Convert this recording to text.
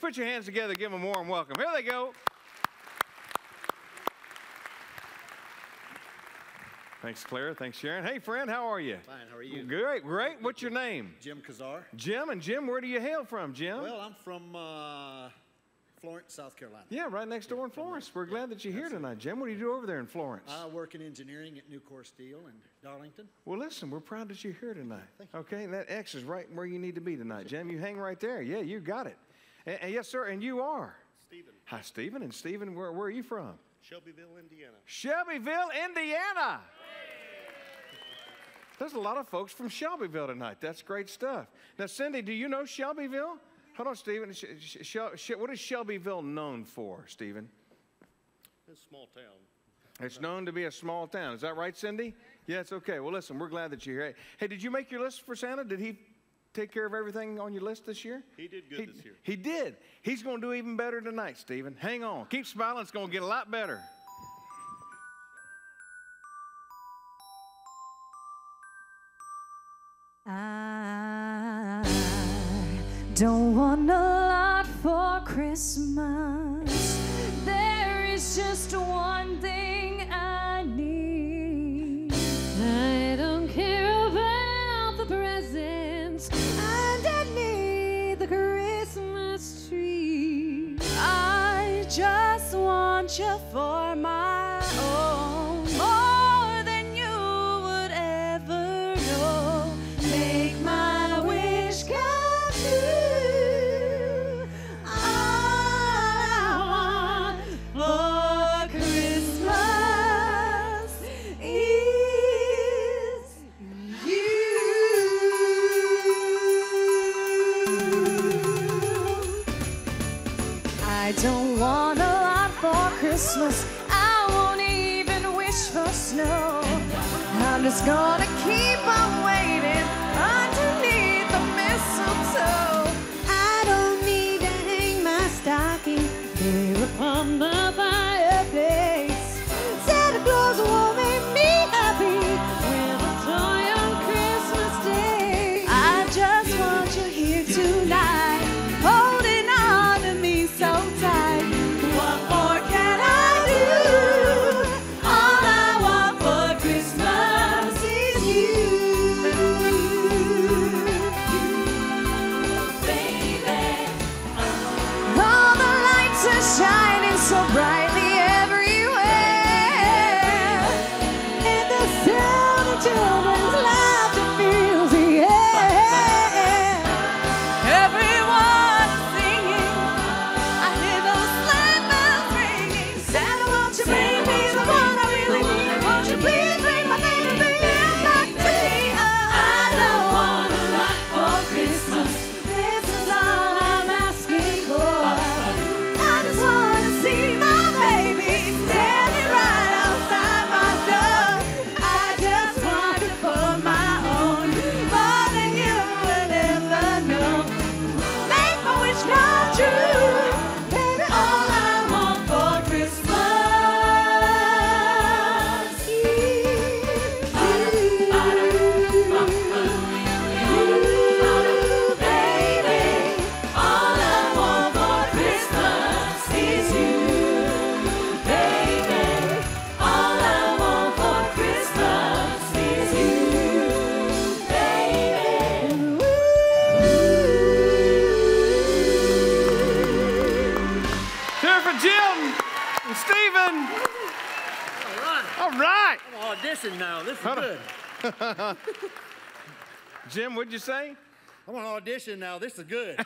Put your hands together, give them a warm welcome. Here they go. Thanks, Clara. Thanks, Sharon. Hey, friend, how are you? Fine, how are you? Great, great. What's your name? Jim Kazar. Jim, and Jim, where do you hail from, Jim? Well, I'm from Florence, South Carolina. Yeah, right next door in Florence. We're glad that you're here tonight, Jim. What do you do over there in Florence? I work in engineering at Nucor Steel in Darlington. Well, listen, we're proud that you're here tonight. Thank you. Okay, that X is right where you need to be tonight, Jim. You hang right there. Yeah, you got it. And yes, sir, and you are? Stephen. Hi, Stephen. And Stephen, where are you from? Shelbyville, Indiana. Shelbyville, Indiana! There's a lot of folks from Shelbyville tonight. That's great stuff. Now, Cindy, do you know Shelbyville? Hold on, Stephen. What is Shelbyville known for, Stephen? It's a small town. It's known to be a small town. Is that right, Cindy? Yes, okay. Well, listen, we're glad that you're here. Hey, did you make your list for Santa? Did he take care of everything on your list this year? He did good this year. He did. He's going to do even better tonight, Stephen. Hang on. Keep smiling. It's going to get a lot better. I don't want a lot for Christmas. There is just one thing I need. I don't care about the presents underneath the Christmas tree. I just want you for my own, more than you would ever know. Make my wish come true. All I want for Christmas is you. I don't want a lot for Christmas. I won't even wish for snow. I'm just gonna keep on waiting underneath the mistletoe. I don't need to hang my stocking here upon the fireplace. Santa Claus will make me happy with a toy on Christmas Day. I just want you here tonight, holding on to me so tight. What more can I do? All I want for Christmas is you, baby. All the lights are shining so brightly everywhere, and the sound of children's laughter fills the air. Everyone is singing, I hear those sleigh bells ringing. Santa, won't you bring me the one I really need? Won't you please bring my baby back to me? I don't want a lot for Christmas. This is all I'm asking for. I just want to see my baby standing right outside my door. I just want it for my own, more than you would ever know. Make my wish come true, baby. All I want for Christmas is you, baby. All I want for Christmas is you, baby. All I want for Christmas is you, baby. Here for Jim and Stephen. All right. All right. I'm auditioning now. This is good. Jim, what'd you say? I'm gonna audition now. This is good.